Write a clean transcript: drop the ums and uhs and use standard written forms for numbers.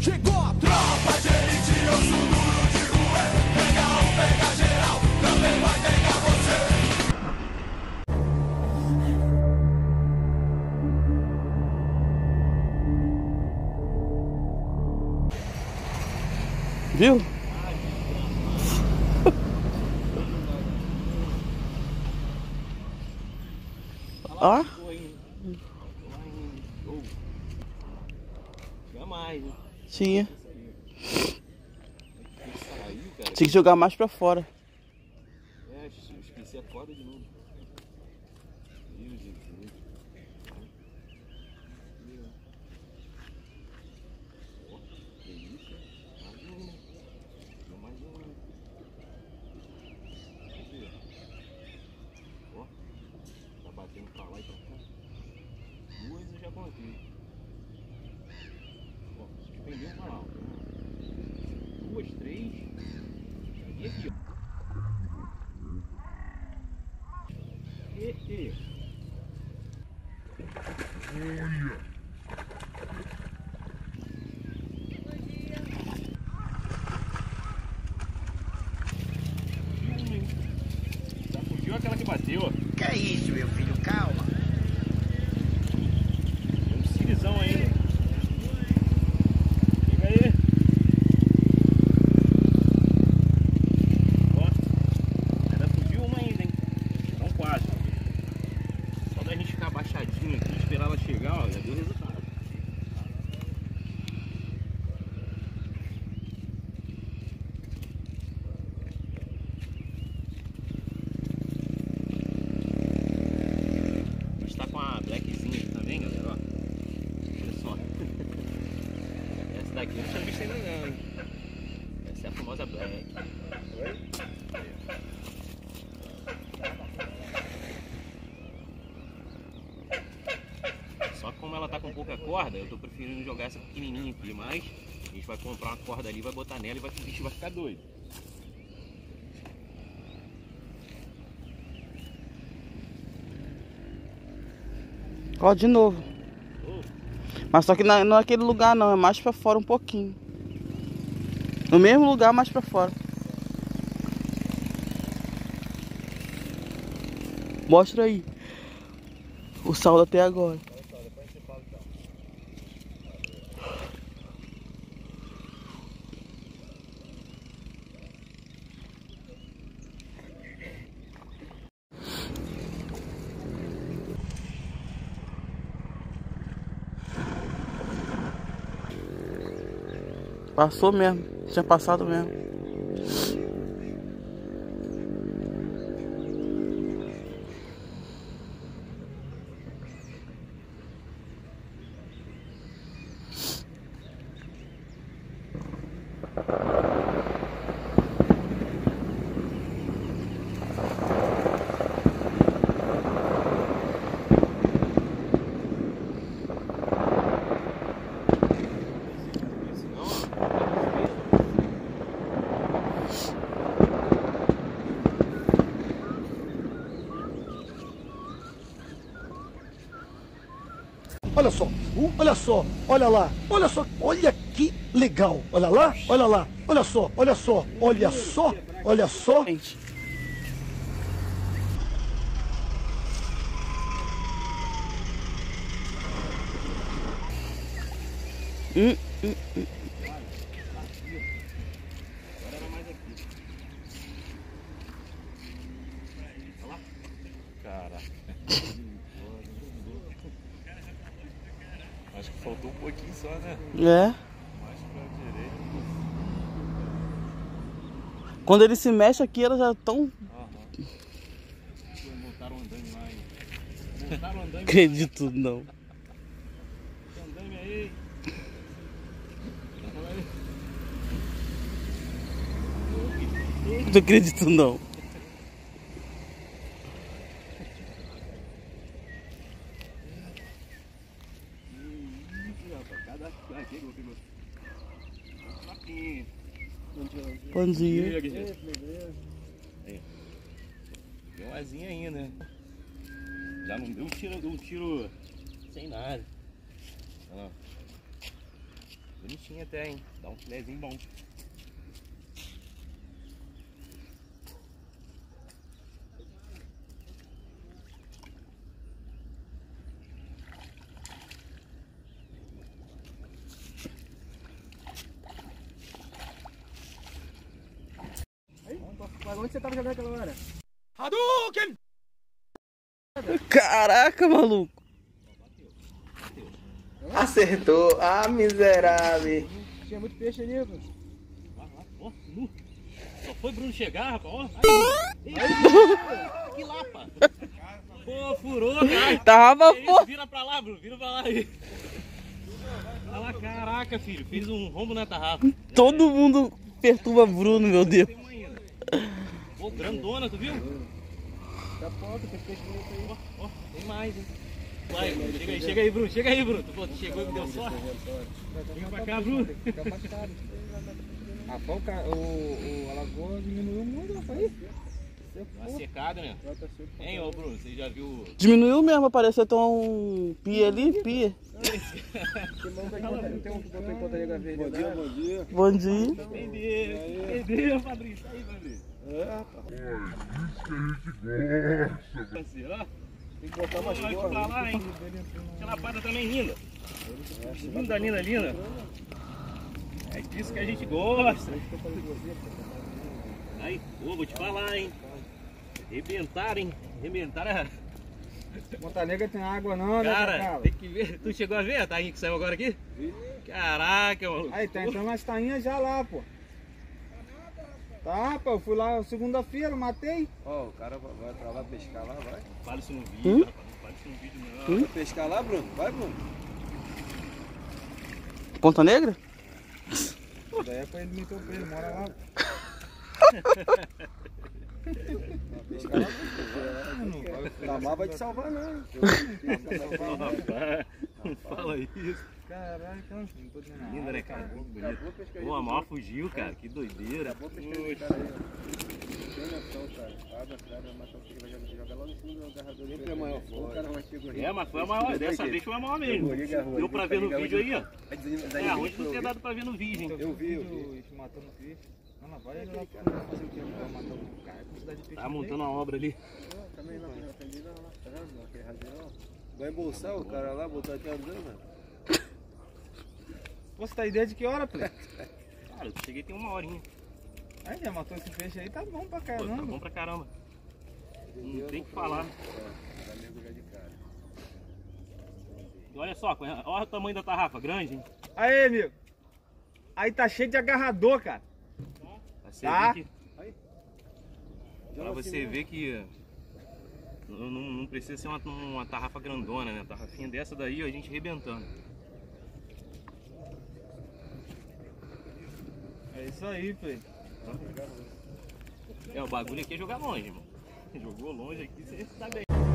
Chegou a tropa de elite, eu sou duro de ruê. Pega um, pega geral, também vai pegar você. Viu? Ó. Tinha mais, né? Tinha. Tinha que jogar mais pra fora. É, esqueci a corda de novo. Aquela que bateu. Que é isso, meu filho? Calma. Tem um cirizão ainda. Fica aí. Ó. Ainda fugiu uma ainda, hein? Não quase. Só da gente ficar abaixadinho aqui, esperar ela chegar, ó, já deu resultado. Essa é a famosa black. Oi? Só que como ela tá com pouca corda, eu tô preferindo jogar essa pequenininha aqui, mas a gente vai comprar uma corda ali, vai botar nela e vai, o bicho vai ficar doido. Ó, de novo. Mas só que não é aquele lugar não, é mais pra fora um pouquinho. No mesmo lugar, mais pra fora. Mostra aí o saldo até agora. Passou mesmo, tinha passado mesmo. Olha só, olha só, olha lá, olha só, olha que legal, olha lá, olha lá, olha só, olha só, olha só, olha só. Acho que faltou um pouquinho só, né? É. Mais pra direita. Quando ele se mexe aqui, elas já estão... Voltaram andando lá, hein? Voltaram andando. Acredito não. Andame aí. Não acredito não. Bom dia. Deu asinha ainda. Já não deu um tiro sem nada. Bonitinho até, hein? Dá um filézinho bom. Mas onde você tava jogando aquela hora? Hadouken! Caraca, maluco! Acertou! Ah, miserável! Tinha muito peixe ali, rapaz. Vai lá, ó, nu! Só foi Bruno chegar, rapaz, ó! Aí. Que lapa! Pô, furou, cara! Tava, pô! Vira pra lá, Bruno, vira pra lá aí! Olha lá, caraca, filho, fez um rombo na tarrafa! Todo mundo perturba Bruno, meu Deus! Pô, grandona, tu viu? Tá pronto, tem peixe bonito aí. Ó, tem mais, hein? Vai, chega aí, Bruno. Tu chegou e me deu sorte. Chega pra cá, Bruno. Ah, pô, a lagoa diminuiu muito, rapaz. Tá secada, né? Hein, ô, Bruno, você já viu... Diminuiu mesmo, apareceu tão um pia ali, pia. Tem um que botou em conta ali da verde. Bom dia. Entendeu, Fabrício? Aí, Fabrício. É, rapaz. É isso que a gente gosta. Assim, ó. Tem que botar mais coisa pra lá, hein? Aquela pata também linda. Linda, linda, linda. É disso que a gente gosta. Aí, pô, vou te falar, hein? Arrebentaram, hein? Arrebentaram. Ponta Negra tem água não, né? Cara, tem que ver. Tu chegou a ver a tainha que saiu agora aqui? Caraca, maluco. Aí, tá entrando umas tainhas já lá, pô. Tá, pô, eu fui lá segunda-feira, matei. Ó, o cara vai pra lá pescar lá, vai. Fala isso no vídeo, rapaz, não fala isso no vídeo não. Vai pescar lá, Bruno? Vai, Bruno. Ponta Negra? Daí é pra ele meter o peixe, mora lá. Pescar lá, Bruno. Tamar vai te salvar não. Não fala isso. Caraca, não tô dizendo nada. Linda, né, cara? Muito bonito. Pô, a maior fugiu, cara. Que doideira. Acabou pescando esse cara aí, ó. Tem noção, cara. Água, cara, mas só que vai jogar lá no fundo do agarrador. Sempre é maior fora. É, mas foi a maior. Dessa vez foi a maior mesmo. Deu pra ver no vídeo aí, ó. É, hoje não tinha dado pra ver no vídeo, hein? Eu vi. Isso matando o peixe. Não, não vai aquele cara. Tá montando a obra ali. Também lá, aquele radeirão. Vai embolsar o cara lá, botar até andando. Você tá aí desde que hora, Play? Cara, eu cheguei tem uma horinha. Aí já matou esse peixe aí, tá bom pra caramba. Pô, tá bom pra caramba. Não tem o que falar. E olha só, olha o tamanho da tarrafa, grande, hein? Aí, amigo. Aí tá cheio de agarrador, cara. Tá? Pra você ver que... Não precisa ser uma tarrafa grandona, né? Tarrafinha dessa daí, ó, a gente arrebentando. É isso aí, filho. É, o bagulho aqui é jogar longe, mano. Jogou longe aqui, você tá bem.